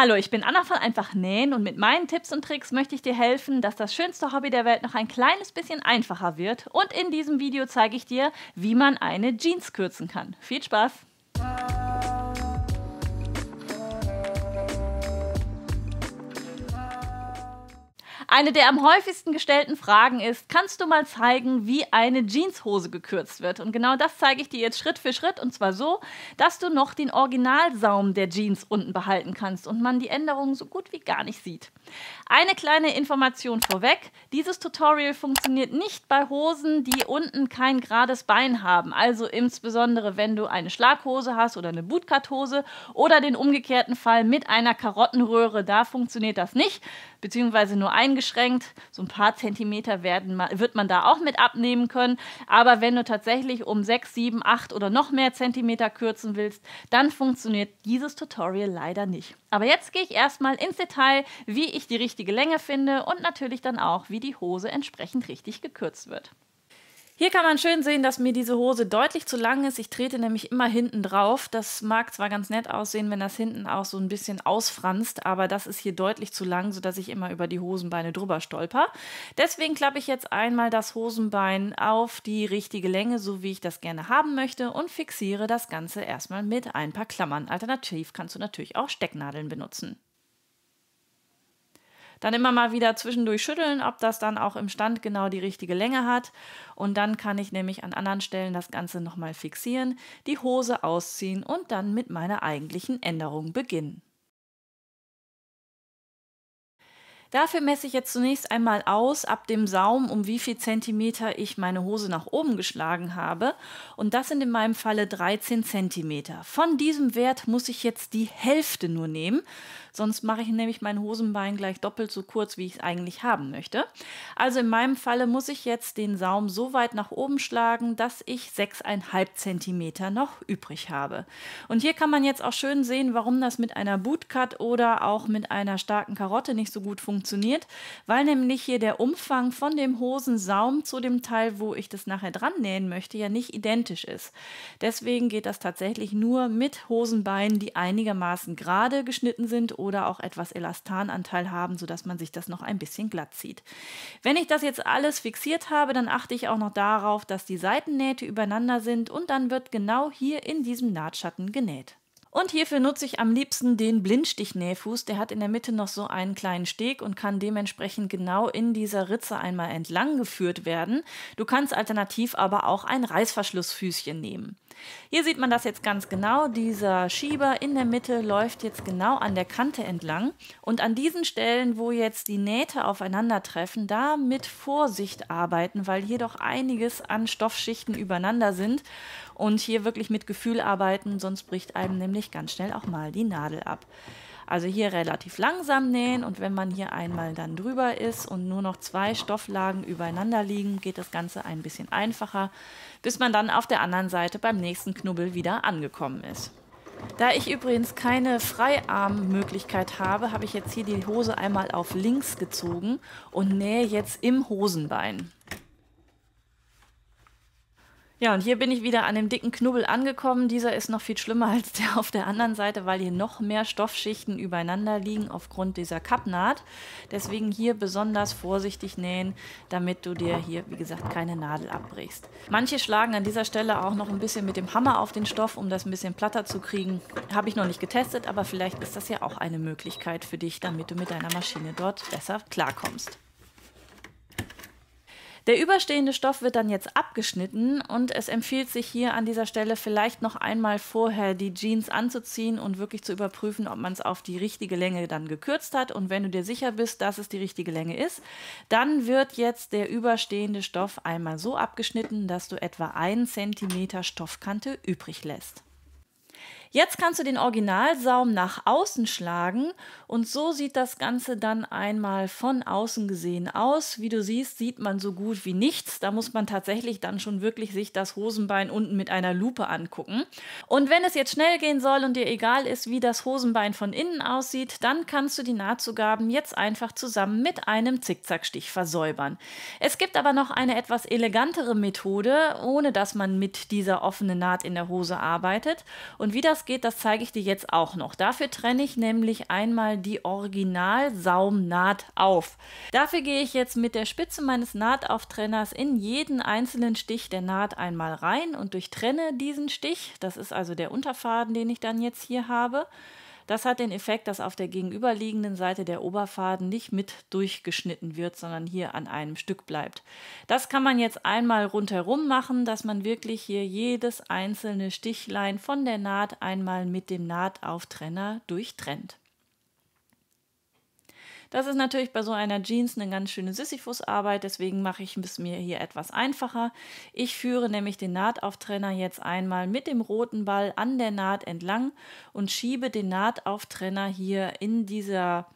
Hallo, ich bin Anna von einfach nähen und mit meinen Tipps und Tricks möchte ich dir helfen, dass das schönste Hobby der Welt noch ein kleines bisschen einfacher wird. Und in diesem Video zeige ich dir, wie man eine Jeans kürzen kann. Viel Spaß! Eine der am häufigsten gestellten Fragen ist, kannst du mal zeigen, wie eine Jeanshose gekürzt wird? Und genau das zeige ich dir jetzt Schritt für Schritt, und zwar so, dass du noch den Originalsaum der Jeans unten behalten kannst und man die Änderungen so gut wie gar nicht sieht. Eine kleine Information vorweg, dieses Tutorial funktioniert nicht bei Hosen, die unten kein gerades Bein haben, also insbesondere wenn du eine Schlaghose hast oder eine Bootcut-Hose oder den umgekehrten Fall mit einer Karottenröhre, da funktioniert das nicht, beziehungsweise nur eingeschränkt, so ein paar Zentimeter wird man da auch mit abnehmen können, aber wenn du tatsächlich um 6, 7, 8 oder noch mehr Zentimeter kürzen willst, dann funktioniert dieses Tutorial leider nicht. Aber jetzt gehe ich erstmal ins Detail, wie ich die richtige Länge finde und natürlich dann auch, wie die Hose entsprechend richtig gekürzt wird. Hier kann man schön sehen, dass mir diese Hose deutlich zu lang ist. Ich trete nämlich immer hinten drauf. Das mag zwar ganz nett aussehen, wenn das hinten auch so ein bisschen ausfranst, aber das ist hier deutlich zu lang, sodass ich immer über die Hosenbeine drüber stolper. Deswegen klappe ich jetzt einmal das Hosenbein auf die richtige Länge, so wie ich das gerne haben möchte, und fixiere das Ganze erstmal mit ein paar Klammern. Alternativ kannst du natürlich auch Stecknadeln benutzen. Dann immer mal wieder zwischendurch schütteln, ob das dann auch im Stand genau die richtige Länge hat. Und dann kann ich nämlich an anderen Stellen das Ganze nochmal fixieren, die Hose ausziehen und dann mit meiner eigentlichen Änderung beginnen. Dafür messe ich jetzt zunächst einmal aus, ab dem Saum, um wie viel Zentimeter ich meine Hose nach oben geschlagen habe. Und das sind in meinem Falle 13 Zentimeter. Von diesem Wert muss ich jetzt die Hälfte nur nehmen, sonst mache ich nämlich mein Hosenbein gleich doppelt so kurz, wie ich es eigentlich haben möchte. Also in meinem Falle muss ich jetzt den Saum so weit nach oben schlagen, dass ich 6,5 Zentimeter noch übrig habe. Und hier kann man jetzt auch schön sehen, warum das mit einer Bootcut oder auch mit einer starken Karotte nicht so gut funktioniert. Weil nämlich hier der Umfang von dem Hosensaum zu dem Teil, wo ich das nachher dran nähen möchte, ja nicht identisch ist. Deswegen geht das tatsächlich nur mit Hosenbeinen, die einigermaßen gerade geschnitten sind oder auch etwas Elastananteil haben, sodass man sich das noch ein bisschen glatt zieht. Wenn ich das jetzt alles fixiert habe, dann achte ich auch noch darauf, dass die Seitennähte übereinander sind, und dann wird genau hier in diesem Nahtschatten genäht. Und hierfür nutze ich am liebsten den Blindstich-Nähfuß. Der hat in der Mitte noch so einen kleinen Steg und kann dementsprechend genau in dieser Ritze einmal entlang geführt werden. Du kannst alternativ aber auch ein Reißverschlussfüßchen nehmen. Hier sieht man das jetzt ganz genau. Dieser Schieber in der Mitte läuft jetzt genau an der Kante entlang. Und an diesen Stellen, wo jetzt die Nähte aufeinandertreffen, da mit Vorsicht arbeiten, weil hier doch einiges an Stoffschichten übereinander sind. Und hier wirklich mit Gefühl arbeiten, sonst bricht einem nämlich ganz schnell auch mal die Nadel ab. Also hier relativ langsam nähen, und wenn man hier einmal dann drüber ist und nur noch zwei Stofflagen übereinander liegen, geht das Ganze ein bisschen einfacher, bis man dann auf der anderen Seite beim nächsten Knubbel wieder angekommen ist. Da ich übrigens keine Freiarmmöglichkeit habe, habe ich jetzt hier die Hose einmal auf links gezogen und nähe jetzt im Hosenbein. Ja, und hier bin ich wieder an dem dicken Knubbel angekommen. Dieser ist noch viel schlimmer als der auf der anderen Seite, weil hier noch mehr Stoffschichten übereinander liegen aufgrund dieser Kappnaht. Deswegen hier besonders vorsichtig nähen, damit du dir hier, wie gesagt, keine Nadel abbrichst. Manche schlagen an dieser Stelle auch noch ein bisschen mit dem Hammer auf den Stoff, um das ein bisschen platter zu kriegen. Habe ich noch nicht getestet, aber vielleicht ist das ja auch eine Möglichkeit für dich, damit du mit deiner Maschine dort besser klarkommst. Der überstehende Stoff wird dann jetzt abgeschnitten, und es empfiehlt sich hier an dieser Stelle vielleicht noch einmal vorher die Jeans anzuziehen und wirklich zu überprüfen, ob man es auf die richtige Länge dann gekürzt hat. Und wenn du dir sicher bist, dass es die richtige Länge ist, dann wird jetzt der überstehende Stoff einmal so abgeschnitten, dass du etwa 1 Zentimeter Stoffkante übrig lässt. Jetzt kannst du den Originalsaum nach außen schlagen, und so sieht das Ganze dann einmal von außen gesehen aus. Wie du siehst, sieht man so gut wie nichts. Da muss man tatsächlich dann schon wirklich sich das Hosenbein unten mit einer Lupe angucken. Und wenn es jetzt schnell gehen soll und dir egal ist, wie das Hosenbein von innen aussieht, dann kannst du die Nahtzugaben jetzt einfach zusammen mit einem Zickzackstich versäubern. Es gibt aber noch eine etwas elegantere Methode, ohne dass man mit dieser offenen Naht in der Hose arbeitet, und wie das das geht, das zeige ich dir jetzt auch noch. Dafür trenne ich nämlich einmal die Originalsaumnaht auf. Dafür gehe ich jetzt mit der Spitze meines Nahtauftrenners in jeden einzelnen Stich der Naht einmal rein und durchtrenne diesen Stich. Das ist also der Unterfaden, den ich dann jetzt hier habe. Das hat den Effekt, dass auf der gegenüberliegenden Seite der Oberfaden nicht mit durchgeschnitten wird, sondern hier an einem Stück bleibt. Das kann man jetzt einmal rundherum machen, dass man wirklich hier jedes einzelne Stichlein von der Naht einmal mit dem Nahtauftrenner durchtrennt. Das ist natürlich bei so einer Jeans eine ganz schöne Sisyphusarbeit, deswegen mache ich es mir hier etwas einfacher. Ich führe nämlich den Nahtauftrenner jetzt einmal mit dem roten Ball an der Naht entlang und schiebe den Nahtauftrenner hier in diesem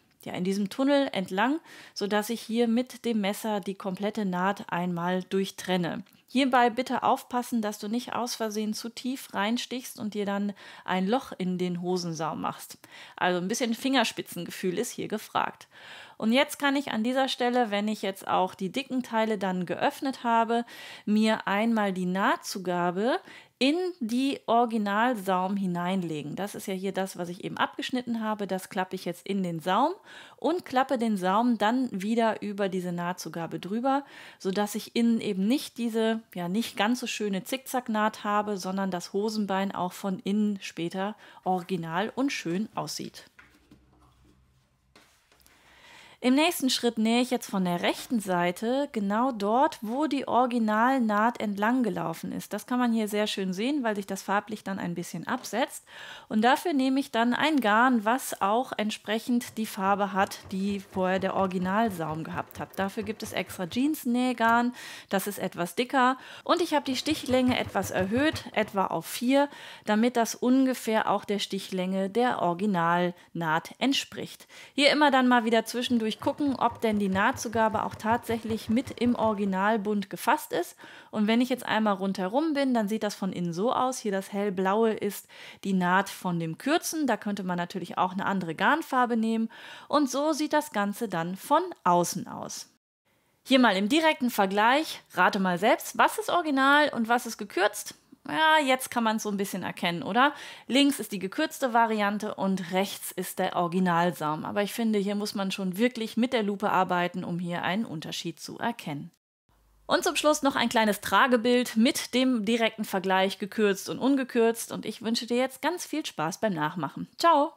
Tunnel entlang, sodass ich hier mit dem Messer die komplette Naht einmal durchtrenne. Hierbei bitte aufpassen, dass du nicht aus Versehen zu tief reinstichst und dir dann ein Loch in den Hosensaum machst. Also ein bisschen Fingerspitzengefühl ist hier gefragt. Und jetzt kann ich an dieser Stelle, wenn ich jetzt auch die dicken Teile dann geöffnet habe, mir einmal die Nahtzugabe in die Originalsaum hineinlegen. Das ist ja hier das, was ich eben abgeschnitten habe. Das klappe ich jetzt in den Saum und klappe den Saum dann wieder über diese Nahtzugabe drüber, sodass ich innen eben nicht diese ja nicht ganz so schöne Zickzacknaht habe, sondern das Hosenbein auch von innen später original und schön aussieht. Im nächsten Schritt nähe ich jetzt von der rechten Seite genau dort, wo die Originalnaht entlang gelaufen ist. Das kann man hier sehr schön sehen, weil sich das farblich dann ein bisschen absetzt. Und dafür nehme ich dann ein Garn, was auch entsprechend die Farbe hat, die vorher der Originalsaum gehabt hat. Dafür gibt es extra Jeans-Nähgarn, das ist etwas dicker. Und ich habe die Stichlänge etwas erhöht, etwa auf 4, damit das ungefähr auch der Stichlänge der Originalnaht entspricht. Hier immer dann mal wieder zwischendurch gucken, ob denn die Nahtzugabe auch tatsächlich mit im Originalbund gefasst ist. Und wenn ich jetzt einmal rundherum bin, dann sieht das von innen so aus. Hier das hellblaue ist die Naht von dem Kürzen. Da könnte man natürlich auch eine andere Garnfarbe nehmen. Und so sieht das Ganze dann von außen aus. Hier mal im direkten Vergleich. Rate mal selbst, was ist original und was ist gekürzt? Ja, jetzt kann man es so ein bisschen erkennen, oder? Links ist die gekürzte Variante und rechts ist der Originalsaum. Aber ich finde, hier muss man schon wirklich mit der Lupe arbeiten, um hier einen Unterschied zu erkennen. Und zum Schluss noch ein kleines Tragebild mit dem direkten Vergleich gekürzt und ungekürzt. Und ich wünsche dir jetzt ganz viel Spaß beim Nachmachen. Ciao!